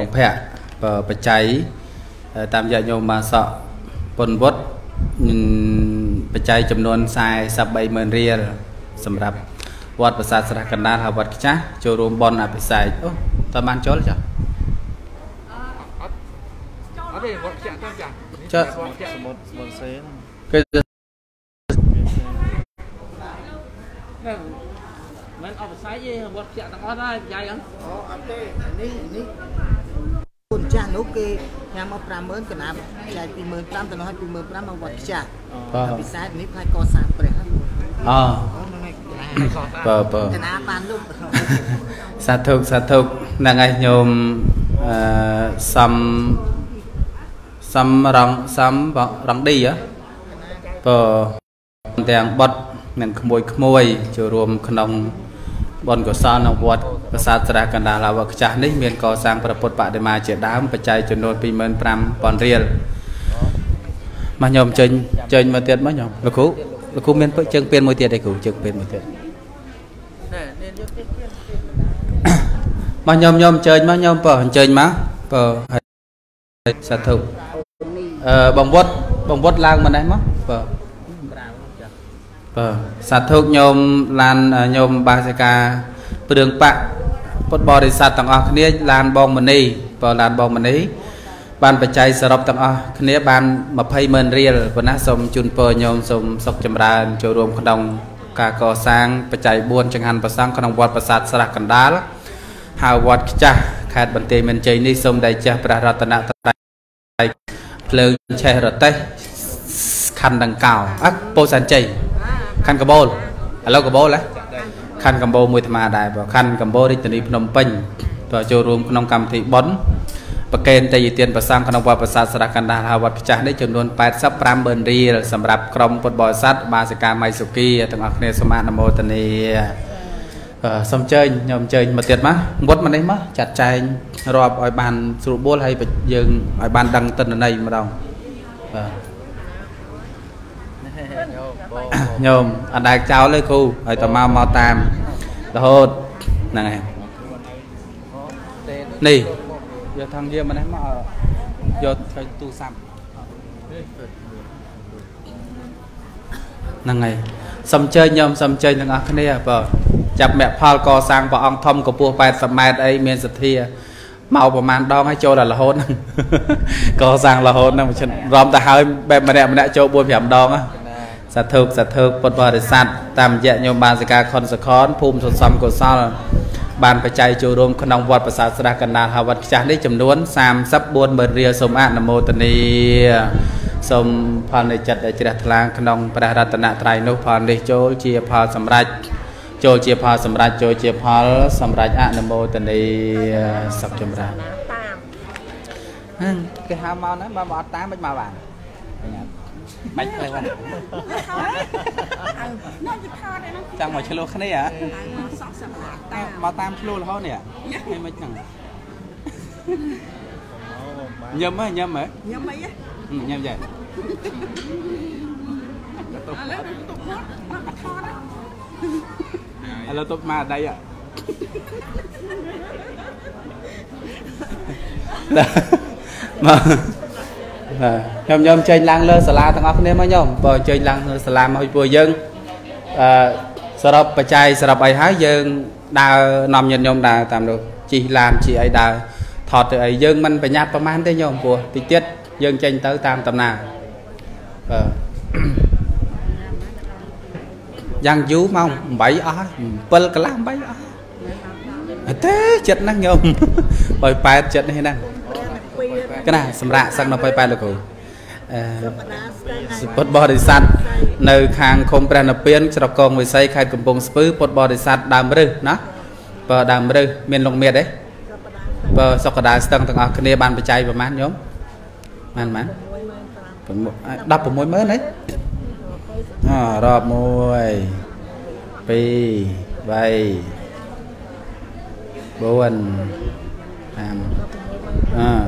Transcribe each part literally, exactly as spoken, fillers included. บังแพะปัจจัยตามยาโยมาสะปนวัดปัจจัยจำนวนทรายสับใบเมรียสำหรับวัดประสาทสระกันดาวัดกิจโจรมบอลอาไปใส่ตะมันโจรจ้ะจะก็จะมันเอาไปใส่ยี่ห้อวัดเจ้าต่างออได้ใหญ่ยังอ๋ออันนี้อันนี้อันนี้คนจ้างนกเกย์ยามเอาปลาเมินกันนะใช้ปีเมินปลาแต่เราให้ปีเมินปลามาวัดเจ้าเอาไปใส่อันนี้ใครก่อสร้างเปล่าครับอ๋อเปล่าเปล่าชนะปานลูกสาธุสาธุนั่งไงโยมซัมซัมรังซัมรังดีอ่ะเปล่าแต่งบดนั่นขโมยขโมยจะรวมขนมบอลก็สร้างวัดประสาทสระกันดาลาวกจานี้เมียนก่อสร้างประพฤติปฏิมาเจด้ามปัจจัยจนโดนปีเมินปรำปอนเรียนมาโยมเชิญเชิญมาเตียนมาโยมลูกคู่ลูกคู่เมียนเชิงเปลี่ยนมวยเตียนได้คู่เชิงเปลี่ยนมวยเตียนมาโยมโยมเชิญมาโยมเปิดเชิญมาเปิดสาธุบองวัดบองวัดลางมาได้มั้งเปิดสาธุโยมลานโยมบาสกาเปลืองปะพุทธบริษัทต่างอคเนียลานบองมันนี่เปล่าลานบองมันนี่บานปัจจัยสำหรับต่างอคเนียบานมาพายเมินเรียลปนัสสมจุนเปอโยมสมศกจำรานโจรวมขนมกาก่อสร้างปัจจัยบวนจังหันประสังขนมวัดประสาทสระกันดาลหาวัดจ้าขาดบันเตมันใจนิสมได้จ้าพระรัตนตรัยเพลิงเชรเตคันดังเก่าอักโปสันใจคันกัมโบลเรากัมโบลเลยคันกัมโบมวยธรรมดาแบบคันกัมโบได้จนถึงพนมเพ็ญต่อโจรวมขนมกรรมที่บอนประเคนใจเตียนประสร้างขนมวัดประสาทสระกันดาราวัดพิจารได้จำนวนแปดสับปรามเบอร์รีสำหรับกรมปฎบอยซัดบาสิกาไมสุกี้ต่างอักเนสมานโมตเนียสมเชยยมเชยมาเตียนมะบดมันได้มะจัดใจรอบออยบานสูบบัวให้ไปยืนออยบานดังตนในมาดองโยมอันใดเจ้าเลยครูไอต่อมามาตามแล้วโหดนั่นไงนี่โยทางเยี่ยมมันให้มาโยใช้ตู้ซ้ำนั่นไงสมเชยโยมสมเชยนั่งอ่ะคันนี้เปล่าจับแม่พาลก่อสร้างปะองทอมกับปูไปสมัยไอเมียนสตีเมาประมาณดองให้โจละละโหดนั่งก่อสร้างละโหดนั่งฉันรอมแต่หายแบบมันแดดมันแดดโจบัวแผ่นดองอ่ะสาธุสาธุปฎบริษัทตามแยกโยมบาสิกาคอนสะคอนภูมิสนสมกุศลบานปัจจัยจูรมขนมวัดประสาทสระกันดาหาวัดจานได้จำนวนสามซับบวนเบอร์เรียสมานโมตนีสมพรในจัดในจิตทลางขนมพระรัตนตรัยนุพรในโจเจียพาสำราญโจเจียพาสำราญโจเจียพาสำราญอนโมตนีสับจำราญคือหาเมานะมาบอกตามไม่มาบ้านไม่อะไรวะจังหวะชโลคันนี้อ่ะมาตามชโลแล้วเนี่ยไม่มาจังยำไหมยำไหมยำไหมยำใหญ่แล้วตบมาได้อ่ะมาย่อมย่อมเชยลังเลสลาต่างๆเนี่ยมั้ยย่อมบ่เชยลังเลสลามาป่วยยังสำหรับปัจจัยสำหรับไอ้หายยังดาวนำยันย่อมดาวตามดูจีลามจีไอ้ดาวถอดไอ้ยังมันไปยัดประมาณได้ย่อมป่วยติดเจ็ดยังเชยเต๋อตามตำนานยังยูมองใบอ้อยเปิลกล้ามใบอ้อยเต้เจ็ดนั่งย่อมบ่ไปเจ็ดให้นั่งก็น่ะสำหรับสังนพไปไปเลยกูปฎบริษัทในทางคมแปรนเปลี่ยนสำหรับกองวิสัยใครกำปงซื้อปฎบริษัทดามรึนะปฎามรึเมียนลงเมียได้ปฎสกดาสตังต่างอักเนบานปัจจัยประมาณย้อมมันมันดับผมมวยเมื่อไหร่รอบมวยปีใบบุญ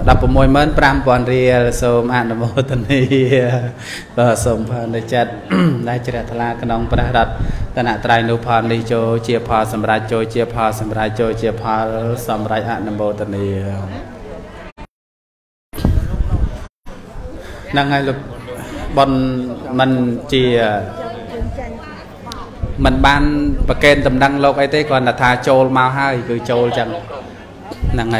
ดับประมวยเหมือนปรามปอนเรียสมอนุโมทนีก็สมพรในจัดได้เจริญทลากนองประดับตนะไตรนุพรนิโจเจียพาสำราญโจเจียพาสำราญโจเจียพาสำราญอนุโมทนี นั่งไงลูกบอลมันจีมันบ้านประเกณฑ์ตำดังโลกไอ้เต้ก่อนน่ะทาโจลมาให้คือโจลจังนั่งไง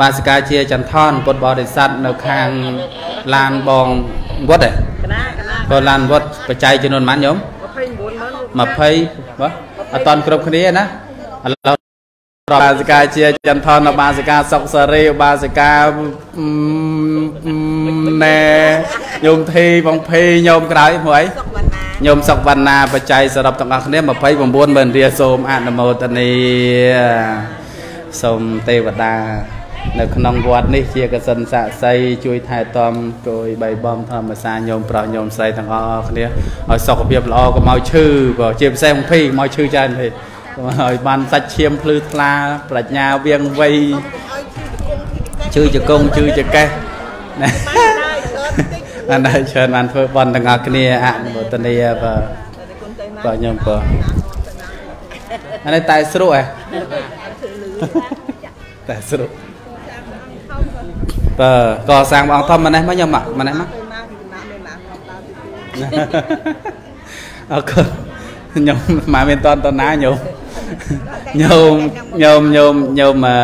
บาสกาเชียจันทอนปนบอดิสัตว์เราคางลานบองวัดเลยก็ลานวัดประจัยจำนวนมันยมมาเพย์วะตอนครบคืนนี้นะเราบาสกาเชียจันทอนบาสกาสกสรีบาสกาเนยมทีบองเพย์ยมกระไรหวยยมสกวรรณาประจัยสำหรับต่างๆคืนนี้มาเพย์บองบุญเบนเรียโสมอนโมตนีสมเทวดาในขนมวัดนี่เชียร์กษัตริย์สะใสช่วยถ่ายตอมโกยใบบอมธรรมศาสตร์โยมปราโยมใส่ทั้งอ้อคนนี้เอาสกปรกเราก็มาชื่อก็เชียร์แซงพี่มาชื่อใจเลยบ้านสัจเชียมพลือปลาปรัชญาเวียงไวชื่อจะกงชื่อจะแก่อันใดเชิญมันเพื่อบอลทั้งอ้อคนนี้อ่ะบทนี้ก็ปราโยมก็อันนี้ตายสู้อ่ะแต่สรุปเออก่อสร้างองค์ธรรมมันไหนมั้ยยมอ่ะมันไหนมั้ยเอาก็ยมมาเป็นตอนตอนน้าโยมโยมโยมโยมโยมมา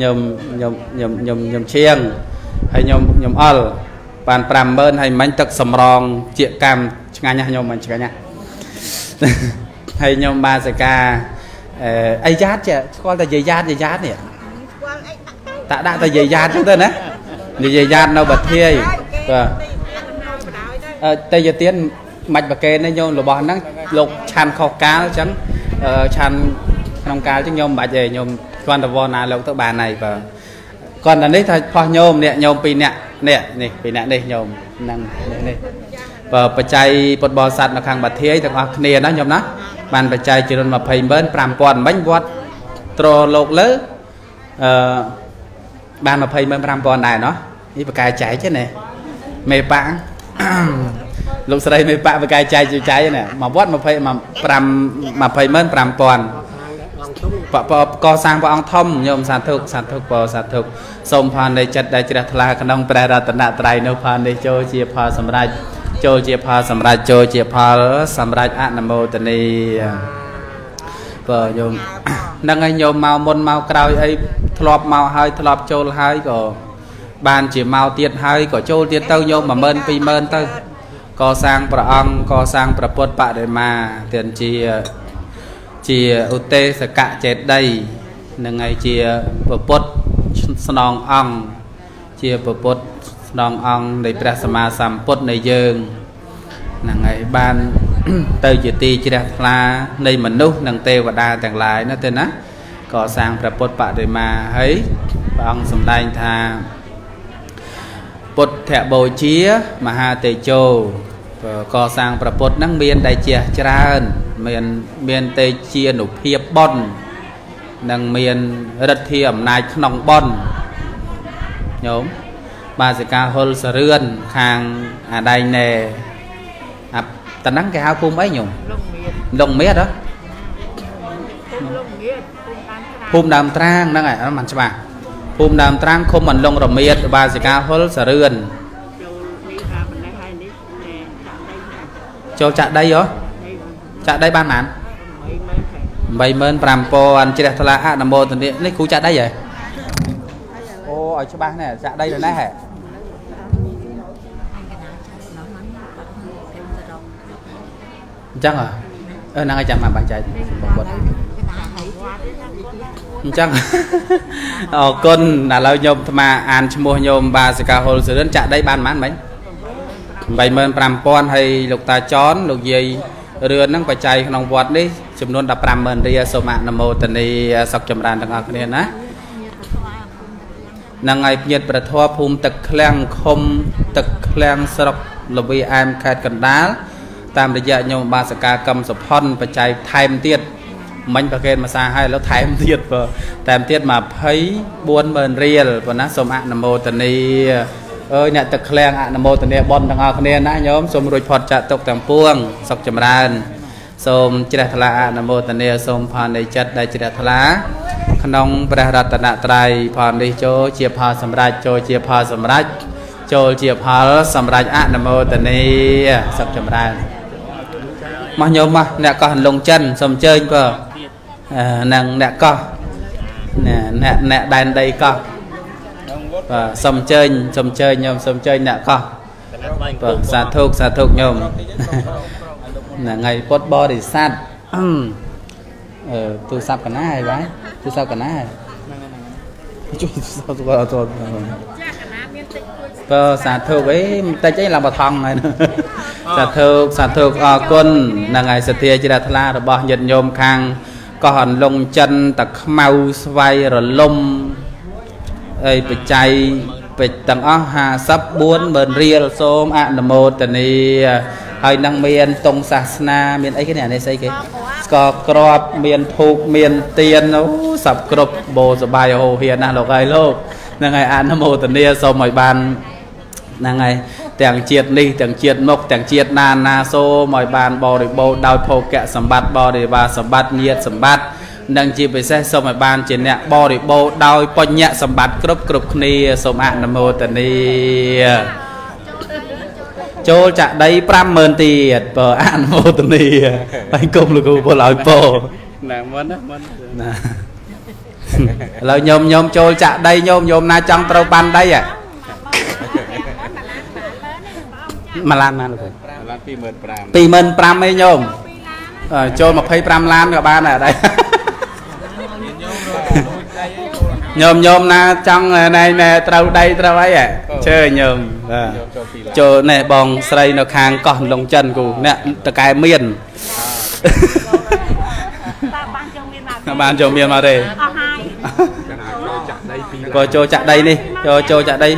โยมโยมโยมโยมโยมเชียงให้โยมโยมอัลปานปรามเบิร์นให้มันตักสำรองเจียกรรมช่างไงเนี่ยโยมมันช่างไงให้โยมบาสกาไอ้ญาติเจ้าก็แต่ญาติญาติเนี่ยตาได้แต่ญาติด้วยนะญาติเราบัดเที่ยแต่จะเตี้ยนมัดบักเกนในโยมหลบนั่งหลบชันคอก้าวจังชันน้องก้าวจังโยมบัดเยโยมก่อนตะวันน่ะหลบตะบานnày và còn là đấy thôiพอโยมเนี่ยโยมปีเนี่ยเนี่ยนี่ปีเนี่ยนี่โยมนั่งนี่và ปัจจัยปนบอสัตว์นักขังบัดเที่ยแต่ความเนี่ยนะโยมนะมันปัจจัยจำนวนมาเพย์เบิร์นปรามปอนบัญวัดโตรโลกเลือบ้านมาเพย์เบิร์นปรามปอนได้เนาะนี่ปากกาใจใช่ไหมเมย์ป้าลงสไลด์เมย์ป้าปากกาใจจิ๋วใจเนี่ยมาวัดมาเพย์มาปรามมาเพย์เบิร์นปรามปอนปะปะก่อสร้างปะองท่อมโยมสาธุสาธุปะสาธุสมพานในจัดได้จัดทลายขนมแปรรัตนตรัยนพานในโจเจียพาสมรายโจเจพาสำราญโจเจพาสำราญอะนโมตนีเปอโยมนั่งไงโยมเมามนเมากราวไอ้ทลอบเมาหายทลอบโจลหายก็บานจีเมาเตียนหายก็โจเตียนเต้าโยมมาเมินปีเมินเต้าก่อสร้างประอังก่อสร้างประพุทธปะได้มาเตียนจีจีอุเตสกะเจ็ดได้นั่งไงจีประพุทธสนองอังจีประพุทธนององในพระสมาสัมพุทธในเยิงนั่งไงบ้านเตยจิตีจิตตลาในมนุษย์นั่งเทวดาแต่งหลายนั่นเองนะก่อสร้างพระพุทธปฏิมาเฮ้ยพระองค์สมได้ทาพุทธแถโบชีมหาเตโจก่อสร้างพระพุทธนั่งเมียนไดเจียจรานเมียนเมียนเตเจียหนุเพียบบอนนั่งเมียนรัตเทียมนายขนมบอนโยมบาสกาฮอลสเรือนคางอาไดเนอตอนนั้นแกเอาภูมิไอ้หนุ่มลงเมียดอ่ะภูมิดำตรังนั่นไงนั่นมันใช่ไหมภูมิดำตรังคมมันลงระเมียดบาสกาฮอลสเรือนโจจะได้เหรอจะได้บ้านนั้นใบเมินปรามปอนจิตตะละนโมตอนนี้นี่กูจะได้ยังở chỗ ba này dạ đây là nãy hả chắc à ơ năng ai chạm mà bạn chạy chắc ờ con là lao nhôm mà ăn cho mua nhôm bà sẽ cả hồ sơ đến chạy đây ban mán mấy bảy mươi pram pon hay lục ta chón lục gì rửa nắng phải chạy nòng vọt đi chụp luôn đập pram mình đi số mạng nằm mô tình đi sọc chầm đàn thằng học này nèนางไอเพียรประท้วงภูมิตะแคลงคมตะแคลงสระลวีแอมขาดกันด้าตามระยะโยมบาสกากรรมสะพอนปัจจัยไทยมันเตี้ยมันประเคนมาซาให้แล้วไทยมันเตี้ยเปล่าแต่เตี้ยมาเผยบวนเมินเรียลปนะสมอนโมตนีเอ้ยเนี่ยตะแคลงอนโมตนีบอลต่างอักเนียนะโยมสมรุจพอจะตกแต่งพ่วงสกจำรานสมจิตตะละอนโมตนีสมพานในจัดในจิตตะละข นองประรัตนาไตรพรดิโจเจียพาสมราชโจเจียพาสมราชโจเจียพาสมราชอะนโมตนีสับจำได้มาโยมมาเนี่ยก็หันลงจันสมเจนก็นางเนี่ยก็เนี่ยเนี่ยเนี่ยแดนใดก็สมเจนสมเจนโยมสมเจนเนี่ยก็สาธุสาธุโยมไงปดบอดิสัตเออตัวซับกันหน้าไอ้บ้าตัวซับกันหน้าช่วยตัวซับตัวเราตัวก็สาธุไอ้แต่ใจเราบะทองไงสาธุสาธุอกุลนางไงสติจิตาธาระบะยันโยมคางก็หันลงจันตะขมเอาสไวระลมไอ้ปิดใจปิดตังอ้อหาซับบ้วนเบิร์นเรียลโซมอะนโมตนีไอ้นางเมียนตรงศาสนาเมียนไอ้แค่ไหนในไซกี้ก็กรอบเมียนถูกเมียนเตียนโอ้สับกรบโบสบายโอเฮียนะหลอกไอ้โลกนั่งไงอ่านนโมตเนียสมัยบานนั่งไงแต่งเจียดนี่แต่งเจียดมกแต่งเจียดนานาโซมัยบานบอดิโบดาวโพแกะสมบัติบอดิบาสมบัติเนียสมบัตินั่งจีไปใช้สมัยบานเจนเนี่ยบอดิโบดาวปนเนี่ยสมบัติกรบกรบนี่สมอ่านนโมตเนียโจจะได้พรำเมินตีดเปออ่านโมตุนีไปกลมลูกบัวลอยโปหนังมันนะมันนะเราโยมโยมโจจะได้โยมโยมนาจังตรปันได้อะมาล้านมาเลยปีเมินพรำปีเมินพรำไม่โยมโจมาเพย์พรำล้านกับบ้านอะได้โยมโยมนะจังในในเตาใดเตาไว้อะเชื่อโยมโจในบองใส่นกคางก่อนลงจันกูเนี่ยตะกายเมียนบานโจเมียนมาเลยก็โจจัดได้นี่โจโจจัดได้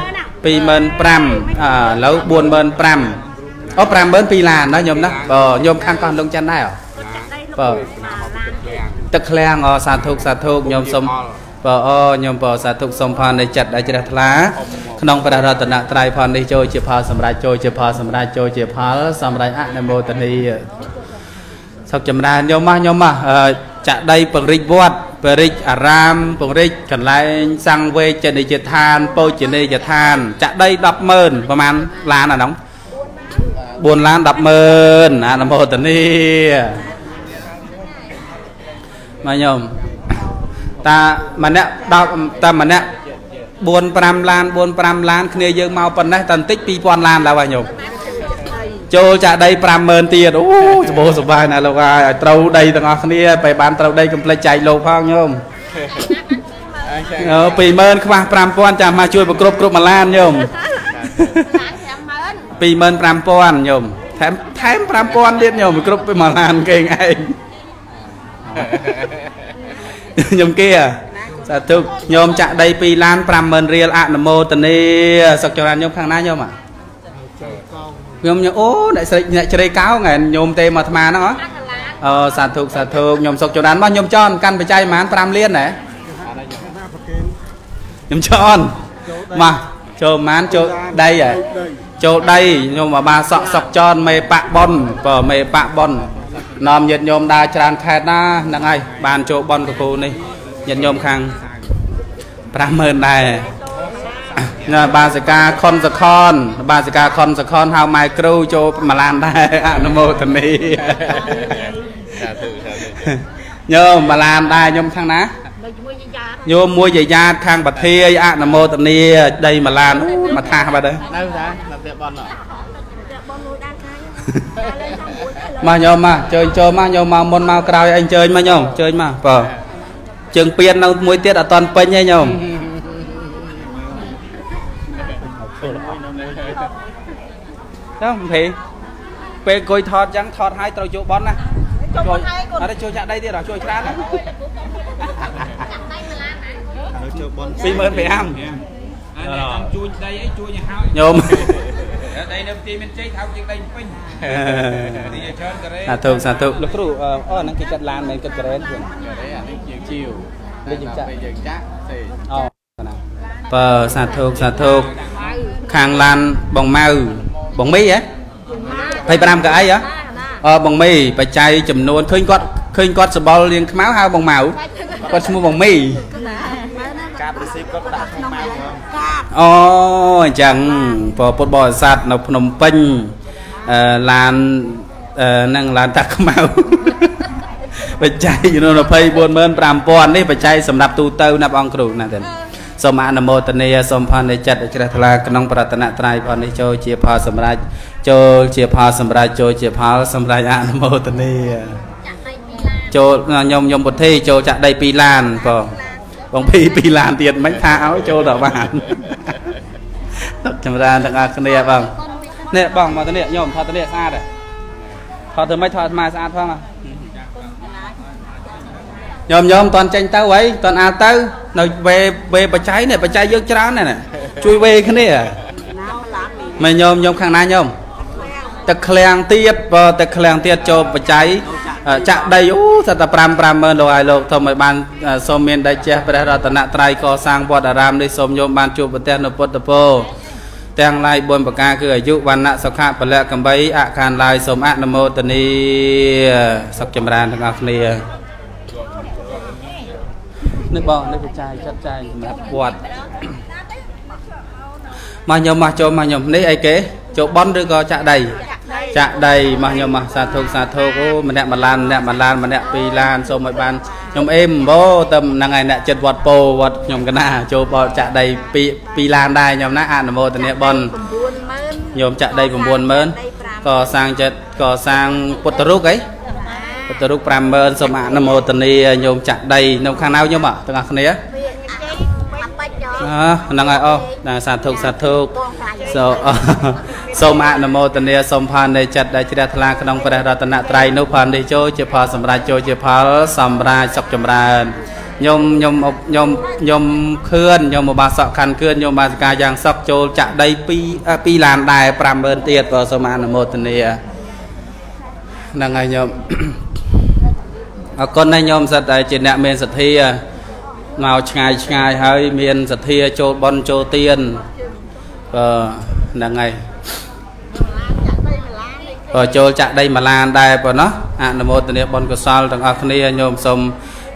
ปีเมินพรำอ่าแล้วบุญเมินพรำอ๋อพรำเมินปีลานนะโยมนะอ๋อโยมคางก่อนลงจันได้หรอตะแคลงอ๋อสาธุสาธุโยมสมปอยมปอสาธุสมพานในจัดอาจารย์ทลาขนองประรัตนาไตรพานในโจเจพาสมราโจเจพาสมราโจเจพาสมราอะนโมตนีสักจำนานยมมายมมาจะได้ปริจวัดปริจอารามปริจขันไลสังเวชนิจทานโปจินิจทานจะได้ดับเมินประมาณล้านอ่ะน้องบุญล้านดับเมินอะนโมตนีมายมตามันเนี่ยดาวตามันเนี่ยบวนปรำลานบวนปรำลานเนยเยอะมาปนได้ตันติปีปอนลานแล้ววะโยมโจจะได้ปรำเมินเตียดโอ้สบายสบายนะเราว่าเตาได้ต่างหากเนยไปบ้านเตาได้กำไรใจโลภะโยมเออปีเมินขึ้นมาปรำปอนจะมาช่วยประกรบกรบมาลานโยมปีเมินปรำปอนโยมแถมแถมปรำปอนเลี้ยงโยมกรบไปมาลานเก่งไงโยมเกียสาธุโยมจะได้ปีล้านปรำเมินเรียลอะนโมตนีสักจราโยมข้างหน้าโยมอ่ะโยมโอ้ได้ใส่ใส่เก้าไงโยมเตมาธมาเนาะเออสาธุสาธุโยมสักจราว่าโยมจอนกันไปใจหมานปรำเลี้ยนไหนโยมจอนมาโจหมานโจได้อ่ะโจได้โยมมาบาสักสักจอนเมปะบอนเปอเมปะบอนนอมยันยมดาจารย์แคดนะนังไงบานโจบอลกับกูนี่ยันยมคังประเมินได้นะบาสิกาคอนสะคอนบาสิกาคอนสะคอนเฮาไมครูโจมาลานได้อะนโมตนีโยมมาลานได้โยมคังนะโยมมวยใหญ่ญาติคังปะเทยอะนโมตนีได้มาลานมาท่ามาเลยมาโยมมาเจอโจมาโยมมามนมากรายไอ้เจอมาโยมเจอมาเปล่าเจิงเปลี่ยนเอามวยเตี้ยตอนเป็นไงโยมแล้วพี่ไปกอยทอดจังทอดให้ตัวจูบอลนะช่วยอะไรช่วยจัดได้ที่หรอช่วยช้านะปีเมินไปอ้ำโยมสาธุสาธุลูกครูอ๋อนั่งกิจการลานในกิจการเล่นกันเล่นยิงจ้าอ๋อเปิดสาธุสาธุคางลานบ่งเมาบ่งมีอ่ะไปประนามกับไอ้อ่ะบ่งมีไปใจจำนวนขึ้นก้อนขึ้นก้อนสบอลเลี้ยงม้าห้าวบ่งเมา ก็ชั่วโมงไม่การไปซิปก็ตัดข้างมาอ๋อจังพอปบอสัตว์นกพนมเปญลานนั่งลานตัดข้างมาปัจจัยอยู่โน่นไปบนเมืองปรามปอนนี่ปัจจัยสำหรับตูเตอร์นับองครูนั่นเองสมานโมตเนียสมพรในจัดจักรทลากนองปรัตนาไตรพรในโจเจียพาสมราโจเจียพาสมราโจเจียพาสมรายานโมตเนียโจยมยมบทที่โจจะได้ปีลานก็บางปีปีลานเตียนไม้เท้าโจดอกบานสมราต่างอาคเนียบ้างเนี่ยบ้างมาตเนียยมพอตเนียสะอาดเลยพอเธอไม่ทอดมาสะอาดพ่อมายอมยอมตอนเจนเต้าไว้ตอนอาเต้าเราเวเวปัจจัยเนี่ยปัจจัยเยอะจ้าเนี่ยน่ะช่วยเวขึ้นเนี่ยไม่ยอมยอมข้างหน้ายอมแต่แข่งเตี้ยพอแต่แข่งเตี้ยโจปัจจัยจะได้ยุสตปรามปรามเมโลไอโลทำไมบ้านสมเณรได้เจ้าพระรัตนตรัยก่อสร้างวัดอารามได้สมโยมบ้านจูบเตนปตโพแตงลายบนปากกาคืออายุวันละสักขะเปล่ากัมใบอาการลายสมอนโมตนีสักจำรานทั้งอักเนียนึกบ่นึกใจชัดใจแบบปวดมาโยมมาโจมาโยมนี่ไอ้เก๋โจบอนด้วยก็จะđầyจะđầyมาโยมมาสาธุสาธุโอ้มันเนี่ยมันลานเนี่ยมันลานมันเนี่ยปีลานโซมบานโยมเอ็มโบตำนางไงเนี่ยจัดวัดโปวัดโยมกันนะโจบอจะđầyปีปีลานได้โยมนะอ่านโมตอนเนี่ยบอนโยมจะđầyผมบวนเมินก่อสร้างจัดก่อสร้างปุตตรุกไอ้ปตรุปรามเบิร์นสมานโมตนีโยมจัดใดนมข้างน้าโยมอ่ะต่างกันเนี้ยนั่งไงอ๋อนั่งสาธุสาธุสมานโมตนีสมพานในจัดได้จิตาธลากนองประดับรัตนไตรนุพันธ์ในโจเจพาสมราโจเจพาสมราศักจำรานโยมโยมโยมโยมเคลื่อนโยมบาสกันเคลื่อนโยมบาสกายยังศักโจจัดใดปีปีลานได้ปรามเบิร์นเตียต่อสมานโมตนีนั่งไงโยมคนในโยมสัตย์จิตเนี่ยเมียนสัตย์เทียเมาชงายชงายเฮ้ยเมียนสัตย์เทียโจบอลโจเตียนเออหนังไงเออโจจะได้มาลานได้ปะเนาะอ่านโมตเนี่ยบอลกุศลต่างอัคเนียโยมสม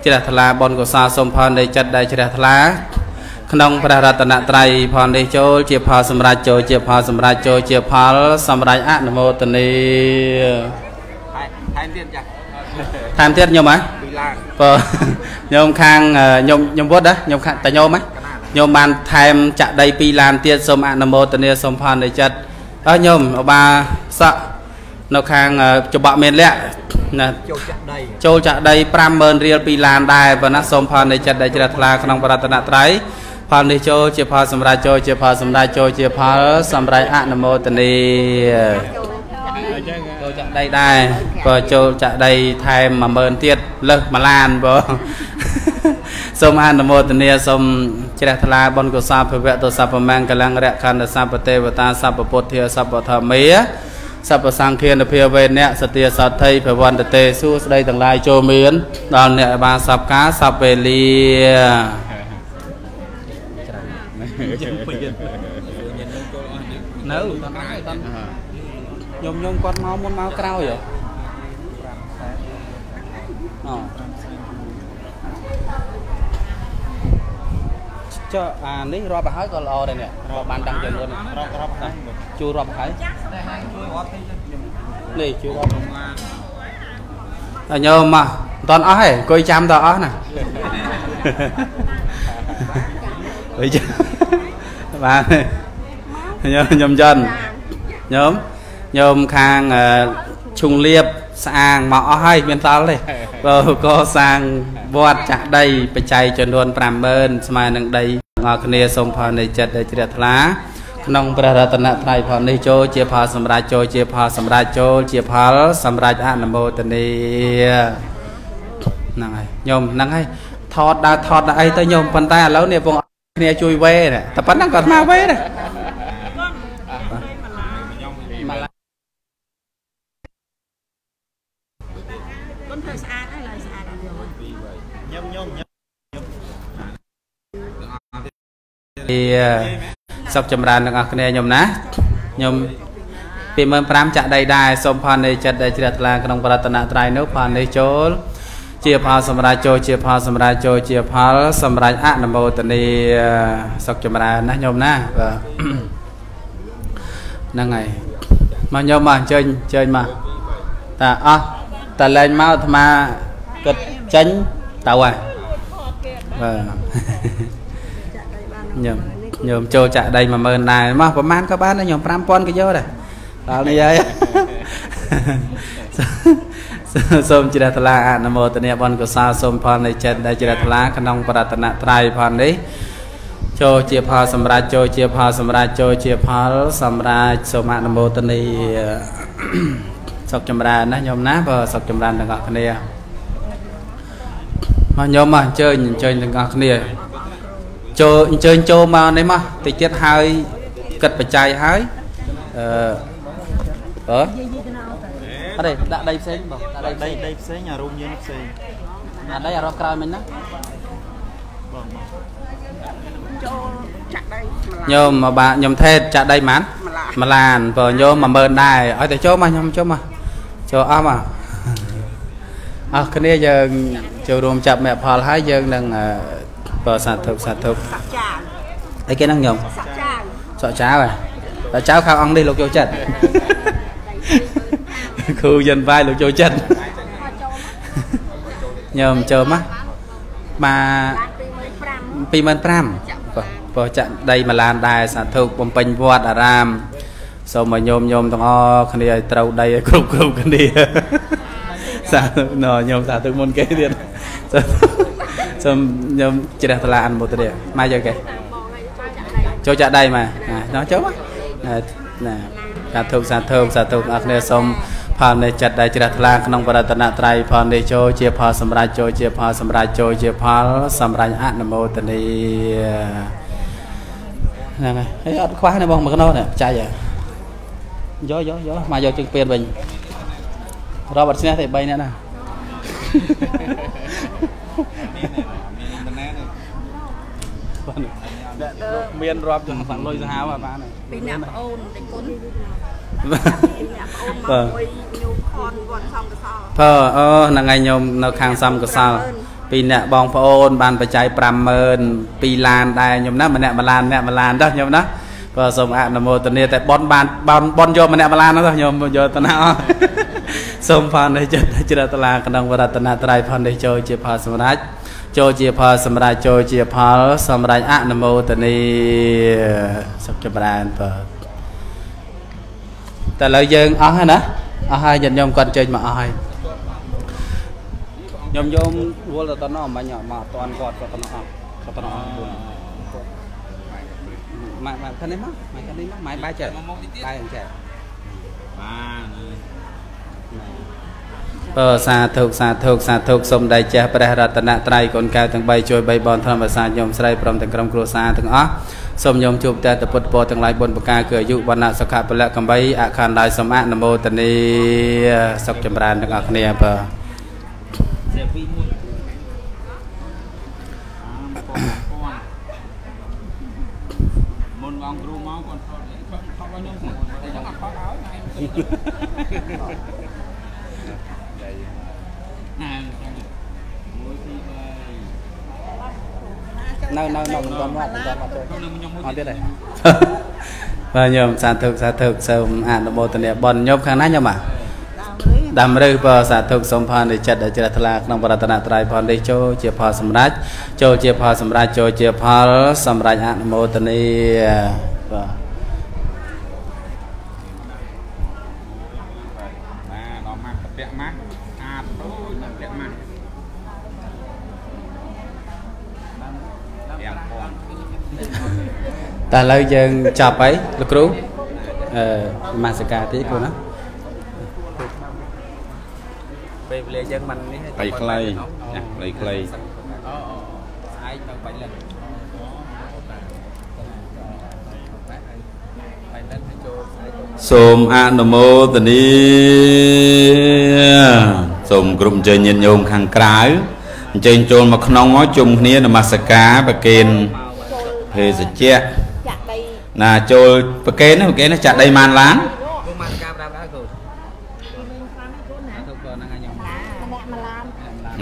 จิตธลาบอลกุศลสมพรในจัดได้จิตธลาขนมพระรัตนตรัยพรในโจเจียพาสมราโจเจียพาสมราโจเจียพาสมราอ่านโมตเนี่ยไทยเตียนจักทานเทียนยมไหมยมคางยมยมวดนะยมคางแต่ยมไหมยมบานไทมจะได้ปีลานเทียนสมานโมตเนียสมพรในจัดเออยมบาสะนกคางจบะเมนแล้วนะโจจะได้ปรามเมินเรียลปีลานได้ปนัสสมพรในจัดได้จัตลาขนมปรัตนาไตรพรในโจเจพาสมราโจเจพาสมราโจเจพาสมรายอนโมตเนียจะได้ได้ก็โจจะได้ไทยมาเมินเทียดเลิกมาลานบ่สมานโมตเนียสมเจริญทลายบนกุศลเพื่อเวทตัวสัพพมังกลังเรคันตสัพพเทวตาสัพพปุถเทวสัพพธรรมีสัพพสังเคียนเพียเวเนสติสัตย์เทววันเตสุสได้ต่างลายโจมีนตอนเนี่ยบาสัพกาสัพเปลียมยมกวนเมามันเมากราวอยู่เจ้าอ่านี่รอบหายก็รอเลยเนี่ยรอบานดังเย็นเลยรอบรอบหายจูรอบหายนี่จูรอบแต่โยมมาตอนอ้อยก็จำตอนอ้อยน่ะมาโยมยมจันโยมโยมคางชุงเรียบสร้างหมอให้เป็นต้นเลยเราก็สร้างวัดจากได้ไปใจจนโดนปรามเบิร์นสมัยหนึ่งได้งอคเนสมพรในจัดได้จิตทลาขนมประรัตนไตรพรในโจเจียพาสมราโจเจียพาสมราโจเจียพาสมราญานโมตเนียนั่งไงโยมนั่งให้ทอดดาทอดดาไอ้ตัวโยมปันตาแล้วเนี่ยพวกเนี่ยช่วยเว้เนี่ยแต่ปันนั่งก่อนมาเว้เนี่ยสับจำรานต่างอักเนียยมนะยมปีเมืองพรามจะได้ได้สมพรในจัดได้จิตตะลางกนองปรัตนาไตรนุพันธ์ในโจ เจียพาสมราโจเจียพาสมราโจเจียพาสมราอะนโมตนีสักจมรานะโยมนะนั่งไงมาโยมมาเจนเจนมาแต่อ่ะแต่แรงมาทำมาก็เจนเต่าไงโยมโยมโจจะได้มาเมินนายมาประมาณก็บ้านนะโยมพรำปอนก็เยอะเลยตอนนี้ยัยส้มจิตาทลาอนโมตเนียบอนกุศลส้มพรในเจนได้จิตาทลาขนมปรัตนาไตรพรนี้โจเจียพาสมราโจเจียพาสมราโจเจียพาสมราสมานโมตเนียสักจำรานะโยมนะพอสักจำราต่างกันเนี่ยมาโยมมาเจอเจอต่างกันเนี่ยโจเจอโจมาในมาติดเจ็ดหายกัดปัจจัยหายเออเอออะไรละได้เซ็งบอกได้ได้เซ็งอารมณ์เย็นเซ็งอ่ะได้อารมณ์กลางมันนะโยมมาบ่าโยมเทศจะได้มันมาลานพอโยมมาเมินได้เอาแต่โจมาโยมโจมาโจอ้อมอ่ะอ่ะคืนนี้ยังโจรวมจับแม่พอท้ายยังนั่งเปิดสัตว์ทุกสัตว์ทุกไอ้แกนั่งโยมสอดจ้าไปสอดจ้าข้าวอังได้ลูกโจจัดคือยันvai ลูกโจจัดโยมโจมะมาปีมันพรำพอจะได้มาลานได้สาธุบำเพ็ญวัดอารามสมัยโยมโยมต้องอ้อคันเดียวเตาได้ครุบครุบคันเดียวสาธุหน่อโยมสาธุมนต์เกเดียนสมโยมจิตาทลาอันโมตเดียมาเจอแกโจจะได้มาน้องโจมะสาธุสาธุสาธุอักเนสมพรในจัดได้จิตาทลาขนมปรัตนาไตรพรในโจเจียพาสมราโจเจียพาสมราโจเจียพาสมราอะนโมตนีนั่นไงไอ้อัดคว้าในบ้องมันก็นอนเนี่ยใจอ่ะย้อยย้อยย้อยมาโยจึงเปลี่ยนเป็นเราบัดเสียแต่ใบเนี่ยนะเมียนรอบจนฝังลอยสหาวบ้านน่ะเป็นน้ำโอนเด็กคนเออเออเออนางไงโยมนางคางซ้ำก็เศร้าปีเนี้ยบองพระโอนบานปัจจัยปรำเมินปีลานได้โยมนะมันเนี้ยมาลานเนี้ยมาลานได้โยมนะก็สมอานโมตเนียแต่บอลบานบอลบอลโยมมันเนี้ยมาลานนะโยมโยตนาสมพรในจัตจิรัตลากนังวรัตนาตรายพรในโจเจพาสมรัจโจเจพาสมรัจโจเจพาสมรัจอานโมตเนียสักจำรานเปิดแต่เรายังเอาให้นะเอาให้ยันยมก่อนเจนมาเอาให้ยมยมวัวเราตอนน้องมาหยอดมาตอนกอดก็ตอนน้องก็ตอนน้องหมายหมายคันนี้มั้งหมายคันนี้มั้งหมายใบเจ็ดใบอย่างเจ็ดเออสาธุสาธุสาธุสมได้เจ้าพระรัตนตรัยกลไกทั้งใบโจยใบบอนธรรมศาสตร์ยมใส่พร้อมแต่กรมครัวซาทั้งอ๋อสมยมจูบแต่ตะปุดโปทั้งหลายบนปากกาเกยยุวันนาสขาเปละกำใบอาคารลายสมะนโมตนีสักจำรานทั้งอักเนียเปอร์นั่งนั่งนั่งตอนวัดตอนวัดเอาที่ไหนบ่โยมสาธุสาธุสมอนุโมทนาบ่โยมข้างนั้นโยมอ่ะดำเรือพอสาธุสมพรในจัดได้จิตาทลากนังปรัตนาไตรพรในโจเจียพาสมราชโจเจียพาสมราชโจเจียพาสมราชอนุโมทนาแต่เรายังจับไปลูกครูเออมาสกัดที่กูนะไปเลยยังมันนี่ไปใครนะไปใครส้มอนุโมทนีส้มกลุ่มเจริญโยมข้างกลางเจริญโจรมาขนมอ้อยจุ่มนี้นะมาสกัดประเคนเพศเจ้าน่ะโจลประเคนนะประเคนนะจัดได้มันล้า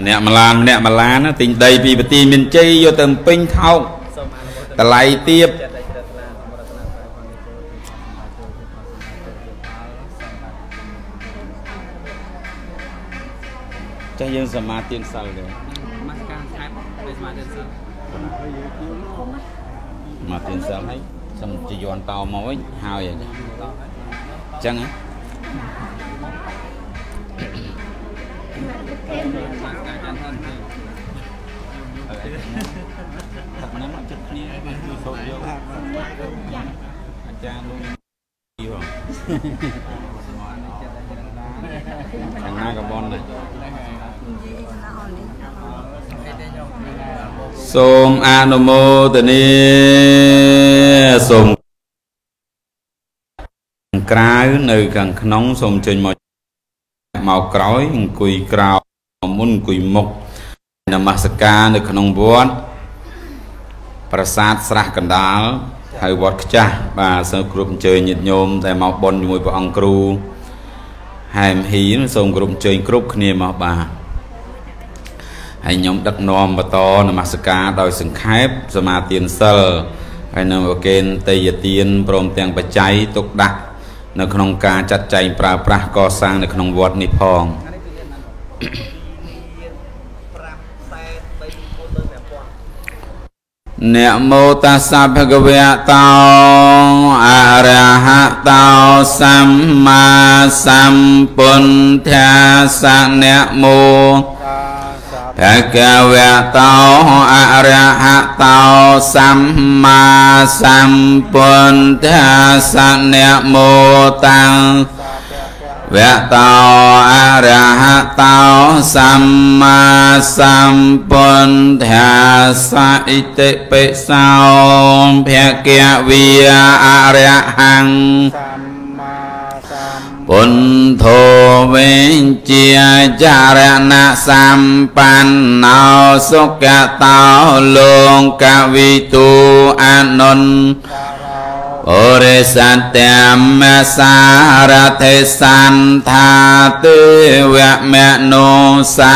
น เนี่ยมาลานเนี่ยมาลานนะติงใดปีปฏิมินจีโยเติมปิ้งเท่าแต่ไหลเตียบจะยังสมาธิสั่งเลยมาเตียนสั่งให้สมจีวันเตาหม้อยหายอย่างนี้จังไงอาจารย์ลุงดีกว่าทางหน้ากระบอนเลยสมอนุโมทนีสมกล้าในกังขนมสมเชยหมดหมอกกร้อยกุยกราวมุนกุยมกนมัสการในขนมบวชประสาทสระกันดาลไฮวอดจ้าบ่าสกรุปเชยหยิบโยมแต่หมอกบนมวยปองครูไฮหีนสมกรุปเชยกรุปเนียหมอกบ่าไอ้ยมดักนอมมาโตนมัสการโดยสังเขปสมาเตียนเซอร์ไอ้นวเกณฑ์เตียเตียนพรมเตียงปัจจัยตกดักในขนมการจัดใจปราปรากอสร้างในขนมวัดนิพองเนโมตัสสะภะคะวะโตอะระหะโตสัมมาสัมพุทธัสสะเนโมภะคะวะโตอะระหะโตสัมมาสัมพุทธัสสะนะโมตังวะโตอะระหะโตสัมมาสัมพุทธัสสะอิติปิโสภะคะวะอะระหังปุณโธเวเจียจารณะสัมปันโนสุขโตโลกวิทูอนุนโอเรสัตเตมสารเทสันธาตุเวเมโนสา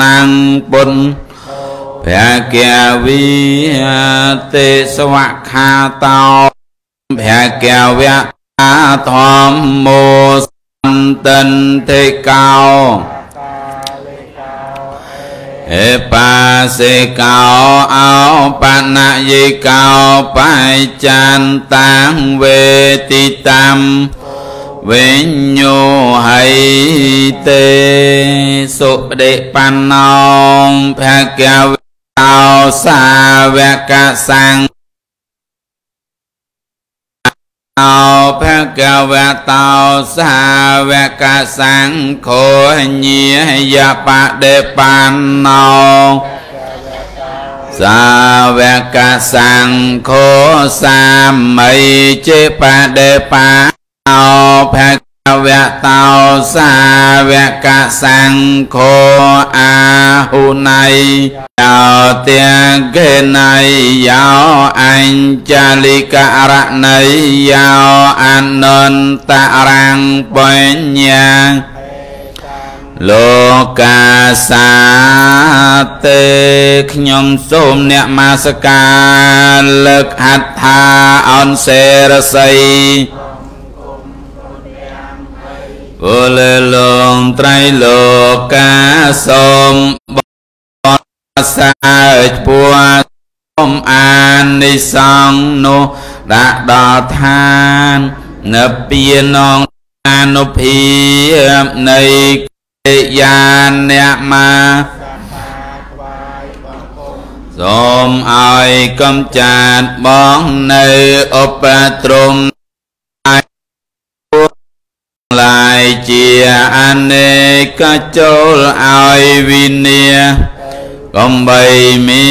นังปุณภะคะวิเตสวะคาโตภะคะวะอาธรรมโมสันตันเทกาวเอปาเสกาวเอาปนะยิกาวไปจันตังเวติตัมเวญโยหายเตสุเดปันนองภะกะวะตาสาวกสังเอาภะคะวะโตสาวกสังโฆนิยปะเดปันโนสาวกสังโฆสามมัยเจปะเดปันโนภะคะวะโตสาวกสังโฆอาหุนัยยาวเตียงเกนัยยาวอัญจลิกะระนัยยาวอันนนตะรังปัญญาโลกาสาเตขยมสุมเนมาสกาเลิกหัตถาอันเสรสัยโอเลลงไตรโลกาสมสาจปัวสมอานิสงโนดาดาทานเนเปียนองอนุพีในกิยานเนมาสมอ้อยกำจัดบ้องในอปตรมลายเจียอเนกโจลอ้อยวินเนกมใบเมี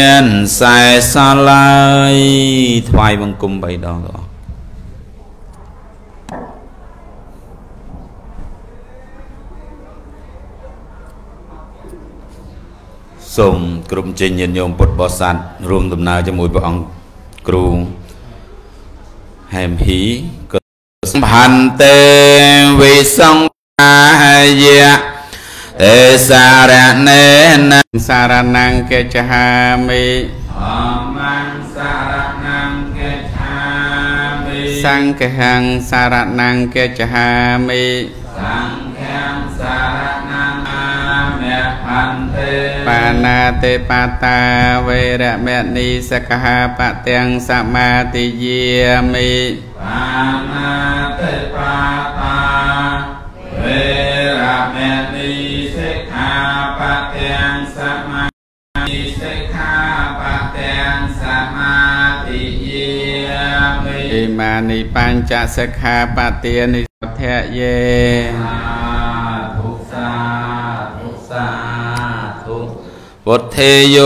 ยนใส่สลายทวายบังกุมใบดองส่งกลุ่มจินยินยมปุตบสันรวมตำนานจมูกบังกรูแหมหีกสัมพันเตวิสังหายะ เอสารเนนังสารนังเกจหามิอมังสารนังเกจหามิสังเกหังสารนังเกจหามิสังเกหังสารนังอาเมพันเตปานาเตปาตาเวระเมนิสกหาปะเตียงสัมมาติเยมิปานาเตปาตาเวระเมนิอิมานิปัญจสิกขาปฏิยนิสัพเพเยสาธุสาธุสาธุปุถเทโย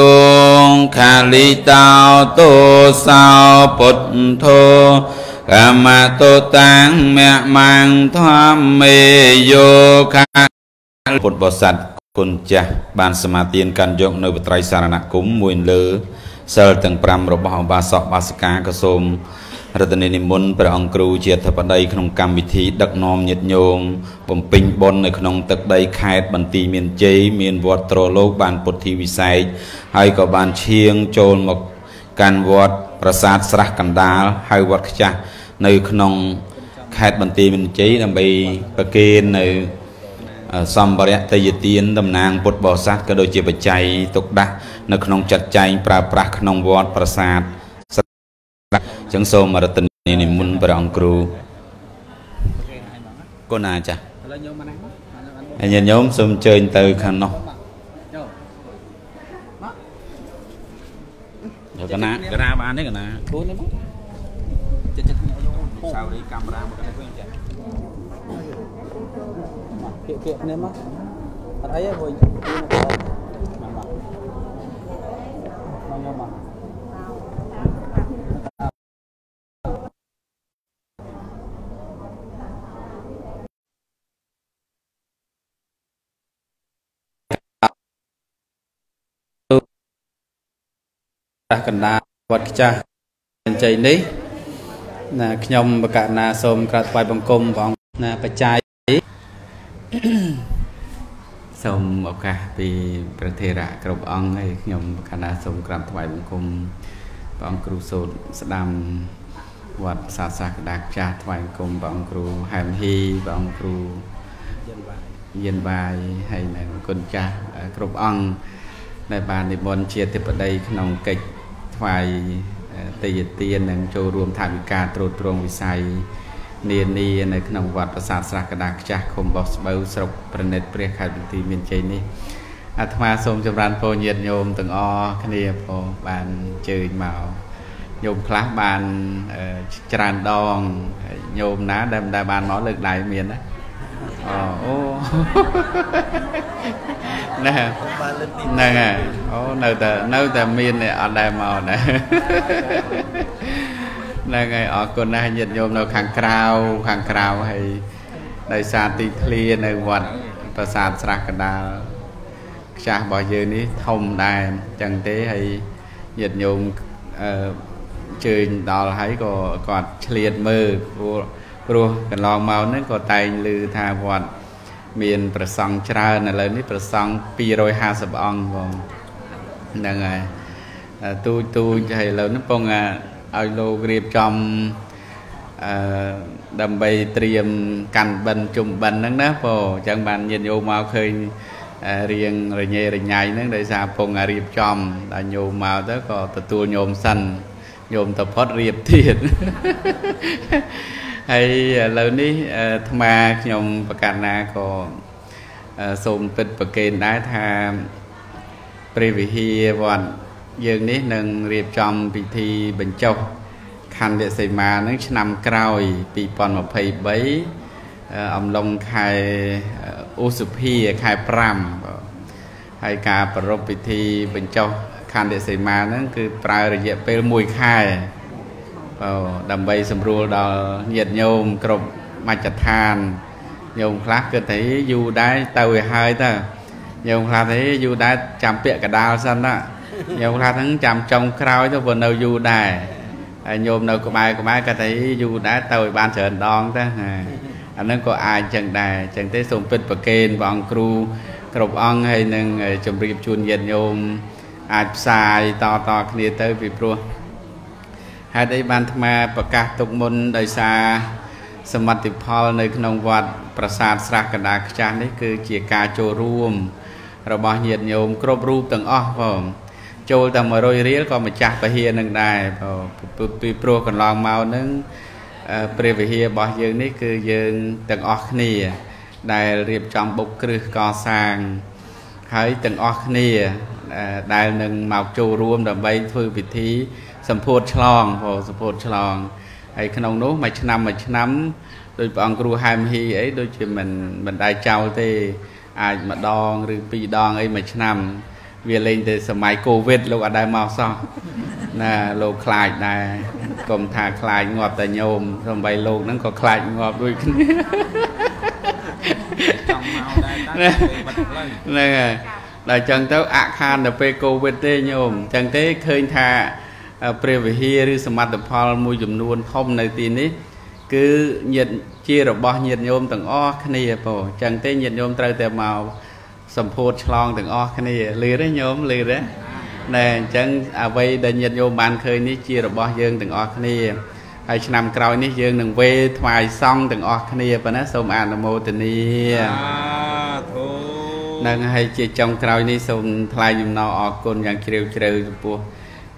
งคาลิตาโตสาวปุถโธกามโตตังเมมังธรรมเมโยคาปุถบสัตคุณจะบานสมาธิการยกในปตรัยสารณคุ้มมวยเลือเซลตังพรำรบบาบาสบาสกากระสมรัตนินิมนต์พระองค์ครูเจตปันไดขนมกรรมวิธีดักนอมหยิดโยงผมปิงบนในขนมตักไดขายบันตีเมียนเจเมียนวอดโตรโลกบานปุถีวิสัยให้กับบานเชียงโจลหมกการวอดประสาทสระกันดาลให้วัดขจักในขนมขายบันตีเมียนเจนำไปประเกณในสมบัติเตยตีนตำนางปุตบอสัตก็โดยเจริญใจตกดักในขนมจัดใจปราปรักขนมวอดประสาทจังโซมารัตนีนิมุนพระองค์ครูก็น่าจะให้ยันยมสมเชยเตยขันน้องเดี๋ยวกันนะกันนะบ้านนี้กันนะกันนาวัดกิจการใจนี้นะขยมประกาศนาสมกระต่ายบังกลมของนะปัจจัยสมโอกาสปีประเทศกรุบองให้ขยมประกาศนาสมกระต่ายบังกลมของครูสุดสดำวัดศาสกดักจ่าต่ายบังกลมของครูแฮมฮีของครูเย็นบายให้ในคนจ่ากรุบองในบานในบอลเชียร์เทปได้ขนมเกจฝ่ายเตียเตียนหนังโจรวมทางวิการตรวจตรวงวิสัยเนียนเนียในขนมวัดประสาทสระกระดาษจากคมบอสเบลสรบประเนตเปรียขายบินทีเมียนใจนี่อาตมาสมจำรันโพเนียนโยมตังอคเนียโพบานเจยเมาโยมคลาบานจรันดองโยมนะดำดาบานหมอเลิกหลายเมียนนะอ๋อโอ้นั่นนั่นไงโอ้นั่นแต่นั่นแต่มีนเนี่ยออกได้มาเนี่ยนั่นไงออกคนน่าหยิบโยมเราขังคราวขังคราวให้ได้สาธิตเคลียในวัดประสาทสระกระดาษชาบ่อเยือนี้ทมได้จังเต้ให้หยิบโยมเจอดาวให้ก็กอดเคลียมือครูกันลองเมาเนี่ยก็ไตลือทาวัดมีนประสังชราในเรื่องนี้ประสังปีโรยฮาสบองวงนั่นไงตู้ตู้ใจเราเนี่ยปงอ่ะเอาโลกรีบจอมดำไปเตรียมกันบันจุ่มบันนั่นนะพอจังบันยินโยมาเคยเรียงเรียงเรียงใหญ่นั่นได้สาปงอ่ะรีบจอมแต่โยมาแล้วก็ตัวโยมสันโยมตะพอดเรียบเทียนไอ้เหล่านี้ธรรมะขยมประกาศนาก็สมเป็นประเกณฑ์ได้ทางปริวิฮีวันยังนี้หนึ่งเรียบจำพิธีบรรจบคันเดชมาหนึ่งนำกล่าวปีปอนมาภัยใบอมลงไข่อุสุพีไข่ปรำไข่กาปรบพิธีบรรจบคันเดชมานั่นคือปลายระยะเป็นมวยไข่ดำไปสำรวจดอเหยียดโยมกรบมาจัดทานโยมคลาสก็ที่อยู่ได้เตาหายต่อโยมคลาสที่อยู่ได้จำเปียกกระดาวสั้นละโยมคลาสทั้งจำจงคราวทั้งบนเราอยู่ได้โยมเราก็ไปก็ไปก็ที่อยู่ได้เตาบานเฉินดองต่ออันนั้นก็อายจังได้จังได้ส่งเป็นประเกณฑ์บางครู ตรบอังให้หนึ่งจมรีบจูนเย็นโยมอาจสายต่อต่อคดีเตอร์วิปรัวให้ได้บันทมาประกาศตกมนโดยสาสมัติพอลในขนมวัดประสาทสระกระดาษจานนี่คือเจียกาโจร่วมระบายเย็นโยมครบรูปต่างอ้อผมโจแต่มาโรยเรียก็มาจับไปเฮียหนึ่งได้ผมปีโปรกันลองเมาหนึ่งเปรียบเฮียบอกยืนนี่คือยืนต่างอ้อนี่ได้เรียบจำบุกครือกอสร้างให้ต่างอ้อนี่ได้หนึ่งเมาโจร่วมดับใบฟืนพิธีสัมโพธิฉลองพอสัมโพธิฉลองไอ้ขนมนู้มาชนะมาชนะโดยองครูไฮมีไอ้โดยที่มันมันได้เจ้าที่ไอ้มาดองหรือปีดองไอ้มาชนะเวลาในสมัยโควิดเราได้มาซ้อน่ะโลกคลายได้กรมทาคลายงอบแต่โยมสมัยโลกนั้นก็คลายงอบด้วยกันนี่ไงแต่จังเต้าอาคารแต่ไปโควิดเต้โยมจังเต้เคยทาเปรียบเฮียหรือสมัติพอลมวยจำนวนท่อมในตีนี้คือเย็นเชี่ยระบายเย็นโยมต่างอ้อขณีพอจังเต้เย็นโยมเตยแต่เมาสัมโพธฉลองต่างอ้อขณีหรือได้โยมหรือได้เนี่ยจังเอาไว้เดินเย็นโยมบานเคยนี้เชี่ยระบายเยิงต่างอ้อขณีไอ้ชนำกราวนี้เยิงหนึ่งเวทวายซองต่างอ้อขณีปะนะสมอานโมตินีนั่งให้เชี่ยจังกราวนี้สมทลายยิมนอออกกลอย่างเกลียวเกลียวปู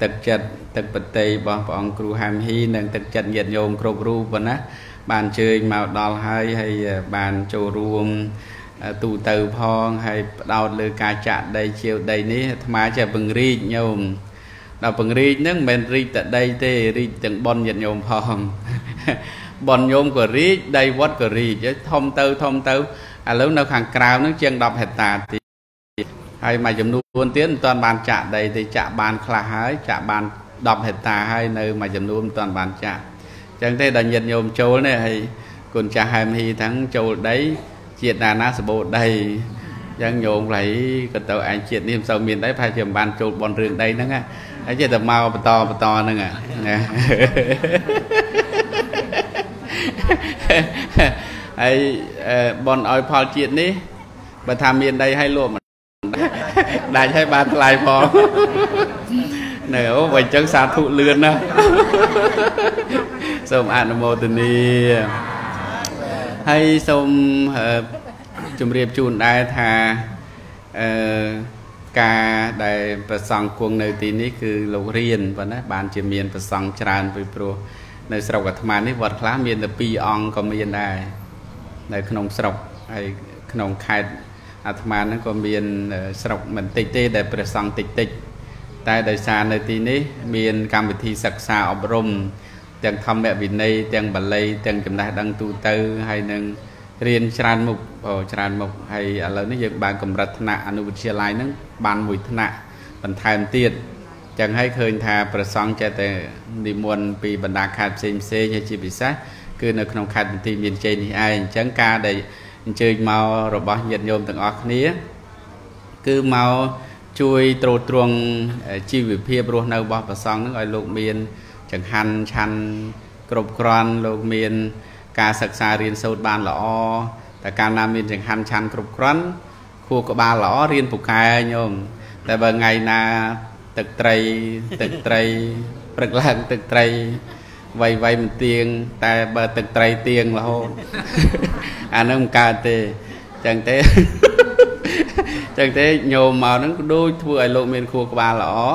ตักจัดตักปฏิบัติองครูแฮมฮีนั่งตักจัดเย็นโยมครบรูปวันนะบานเชยมาดอลให้ให้บานโจรวมตูเตอพองให้ดาวเลือกาจัดได้เชียวได้นี้ธรรมะจะบังรีโยมเราบังรีนั่งเป็นรีแต่ได้เตรีจังบอลเย็นโยมพองบอลโยมก็รีได้วัดก็รีจะทอมเตอทอมเตอแล้วเราขังกราวนั่งเชียงดอกเหตตาตีให้มาจำนวนเตี้ยนตอนบานจะได้ที่จะบานคลาหายจะบานดอกเหตตาให้เนยมาจำนวนตอนบานจะจังได้ดันยันโยมโจเนี่ยให้คนจะให้มีทั้งโจได้เจียดนานาสโบได้ยังโยมไหลก็ตัวไอเจียดนี่สาวมีได้พายเทียมบานโจบอลเรืองได้นั่งอ่ะไอเจียดแต่เมาปตอปตอนั่งอ่ะไอบอลออยพอเจียดนี่มาทำมีได้ให้ร่วมได้ใช้บานลายพอเหนียวไปจังสาธุเลือนนะส้มอนุโมทนีให้ส้มจุ่มเรียบจูนได้ทากาได้ประสังควงในตีนี้คือเราเรียนวันนั้นบานเจียมเมียนประสังจานไปโปรในสระกัตมานี่วัดคลาเมียนแต่ปีอองก็เมียนได้ในขนมสระไอขนมไข่อาตมานั้นก็เมียนสระเหมือนติดๆได้ประสังติดๆแต่โดยสารในที่นี้มีการวิธีศึกษาอบรมแต่งทำแบบวินัยแต่งบัลลัยแต่งจำได้ดังตูเตอร์ให้หนึ่งเรียนชานมุกโอชานมุกให้อะไรนี่ยังบางกรมรัฐนะอนุวิทยาลัยนั้นบานวิทนะบรรทายเตียดจังให้เคยทาประสองใจแต่ดิมวนปีบรรดาขาดเซมเซยจีบิสักคือในขนมขาดตีมีนเจนี่ไอจังกาได้เจอเมาระบายเย็นโยมต่างออกนี้คือเมาช่วยตรวจตรวงชีวิตเพียบรวมในบ่อประสองนึกไอ้โลกเมียนจังหันชันกรบกรอนโลกเมียนการศึกษาเรียนสูตรบานหล่อแต่การนำเมียนจังหันชันกรบกรอนครูก็บานหล่อเรียนผูกกายโยมแต่บางไงนาตึกไตรตึกไตรปรึกหลังตึกไตรไวไวมันเตียงแต่บางตึกไตรเตียงหล่ออันนั้นการเตะจังเตะจังเต้โยมมานั้นดูทั่วไอ้โลกเมียนครัวกบาหล่อ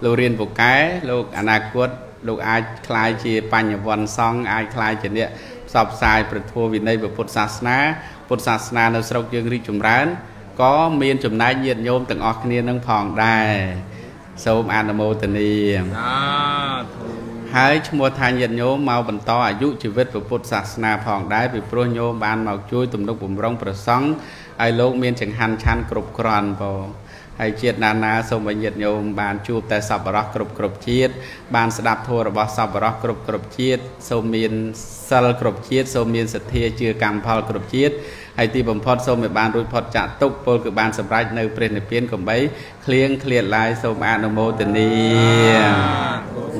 โลกเรียนปกไก่โลกอนาคตโลกไอ้คลายจีปัญญาวันซองไอ้คลายจีเนี่ยสอบสายประทัววินัยแบบพุทธศาสนาพุทธศาสนาในสระยังริจุมร้านก็เมียนจุมนายเย็นโยมต่างออกเนียนนั่งผ่องได้สมอานโมตนีให้ชมัวทานเย็นโยมมาบรรทออายุชีวิตแบบพุทธศาสนาผ่องได้ไปโปรยโยมบานมาช่วยตุ่มนกบุ๋มร้องประซองไอ้โลกเมียนจังหันชันกรุบกรอนพอไอ้เจียดนานาสมัยเย็นโยมบานจูบแต่สับปะรดกรุบกรบเจียดบานสดับโทรบสับปะรดกรุบกรบเจียดสมีนสลกรุบเจียดสมีนสเทียเจือกรรมพอลกรุบเจียดไอ้ตีบ่มพอดสมัยบานรุ่ยพอดจัดตุกโปลคือบานสำไรในเปลี่ยนเปลี่ยนกับใบเคลียงเคลียดลายสมอนุโมทนี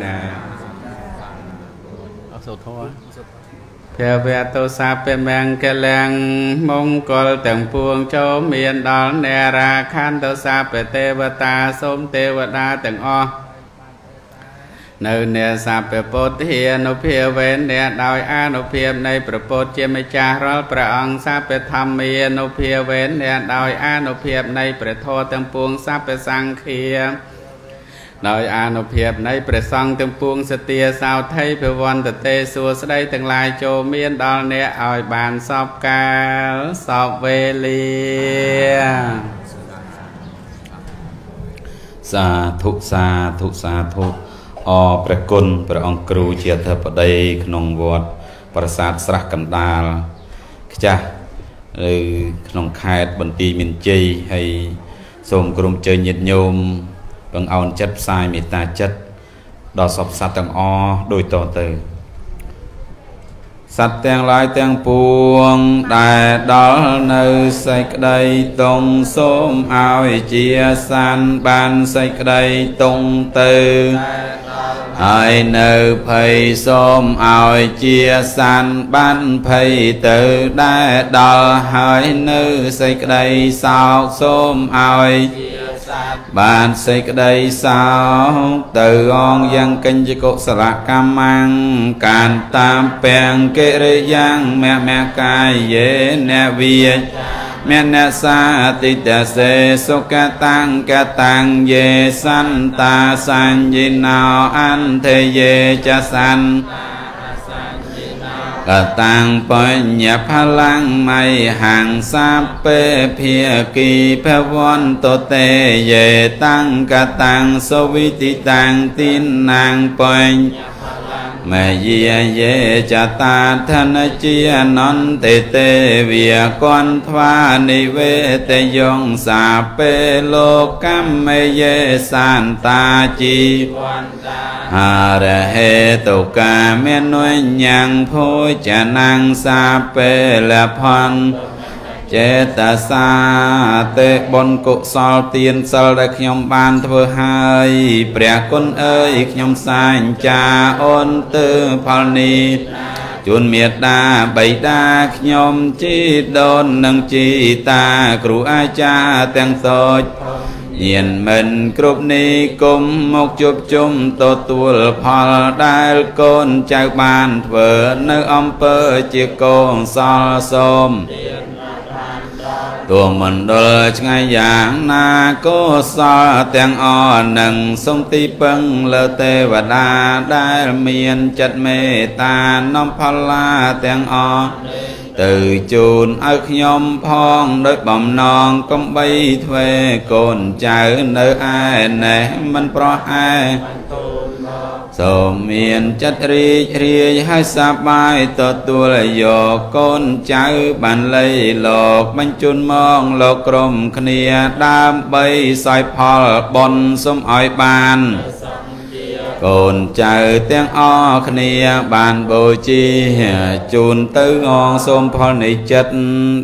นะเอาโสดท้อพ เทวโตสาเป็นแมงแกลงมงกลแต่งพวงโจเมียนดอนเนราคันโตสาเป็นเทวตาสมเทวดาแต่งอเนื้อเนื้อสาเป็นโพธิเนอเพียเวนเนื้อดอยอาโนเพียในประโพธิเจมิจารอประองสาเป็นธรรมเมียโนเพียเวนเนื้อดอยอาโนเพียในประโทแต่งพวงสาเป็นสังเขียโดยอานุเพียบในประสังตึงปวงสเตียสาวไทยเพื่อวันตะเตสัวสได้ตึงลายโจเมียนดอนเนออยบานสอบกาสอบเวลีสาธุสาธุสาธุอประกุลประองครูเจียธปเดยขนงวดประสาทสระกันดาลขจัดขนงไข่บันตีมินจีให้สมกรุมเจยญโยมบางเอาจัดทรายมีตาจัดดอกสอบสัตว์ต่างอโดยต่อเติมสัตว์แตงลายแตงปวงแต่ดอเนื้อใส่กระไดตรงส้มเอาเจียสันบานใส่กระไดตรงเติมไอเนื้อไผ่ส้มเอาเจียสันบานไผ่เติมได้ดอไอเนื้อใส่กระไดสาวส้มเอาบานใส่กระไดสาวเติมยังกันจะกสละกามังการตามแปลงเกเรยังแม่แม่กายเยเนวีแม่เนสาติเตเสสุกตังกตังเยสันตาสัญญินาอันเทเยจะสันกตังปัญญาพลังไม่ห่างซาเปเพียกีพวันโตเตเยตั้งกตังสวิติตังตินนางปัญญาเมเยเยจตาธนเจนนเตเตเวียกอนทวานิเวตยงสาเปโลกัมเมเยสันตาจีหาระเหตุกาเมนุยังโพจนังสาเปละพันเจตสาเตบนกุศลเตียนสลดขยมบานเทวหายเปรียกุนเอ้ยขยมสัญจาอนเตอพานีจุนเมียดาใบดาขยมจีโดนนังจีตาครูอาจารย์แตงโสดเย็นเหม็นกรุบนี้กุมมกจุบจุมโตตัวพอได้ก้นจากบานเทวเนื้ออมเปอเจโกงสอสมตัวมันโดยไงอย่างนาโกซาแตงอ่อนหนึ่งสมตีปังเลเทวดาได้เมียนจัดเมตาน้อมพลาแตงอ่อนตือจูนอักยมพองโดยบ่มนองก้มใบเทวโกนใจเนื้อไอเนมันเพราะไอสมเมียนจัดรีเรียให้สบายต่อตัวโยก้นใจบันเลยหลอกบรรจุนมองหลอกกลมเนียดามใบสายพอลบนสมอ้อยบานก้นใจเตียงอ้อเนียบานโบจีจูนตื้ององสมพอในจัด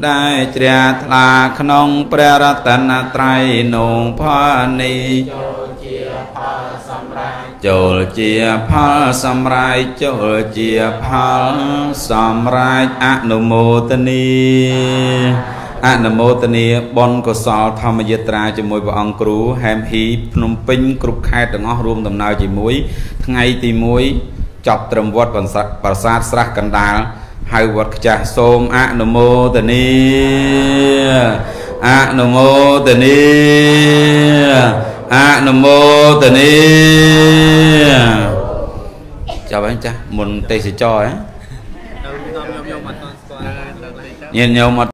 ได้เจียทลาขนองพระรัตนตรัยนงพานีโจเจียพาสัมไรโจเจียพาสัมไรอนุโมทนีอนุโมทนีบนกศลธรรมยตราจมวยบองครูแฮมฮีพนมปิงกรุบไข่ต่างรวมตำนาวจมวยทั้งไงตีมวยจับตรมวัดปราสาทสระกันดาลให้วัดขจัดโสมอนุโมทนีอนุโมทนีอะนโมตนีเจ้าบ้านจ้ะมุนเตสิจอยเย็นเยาหมด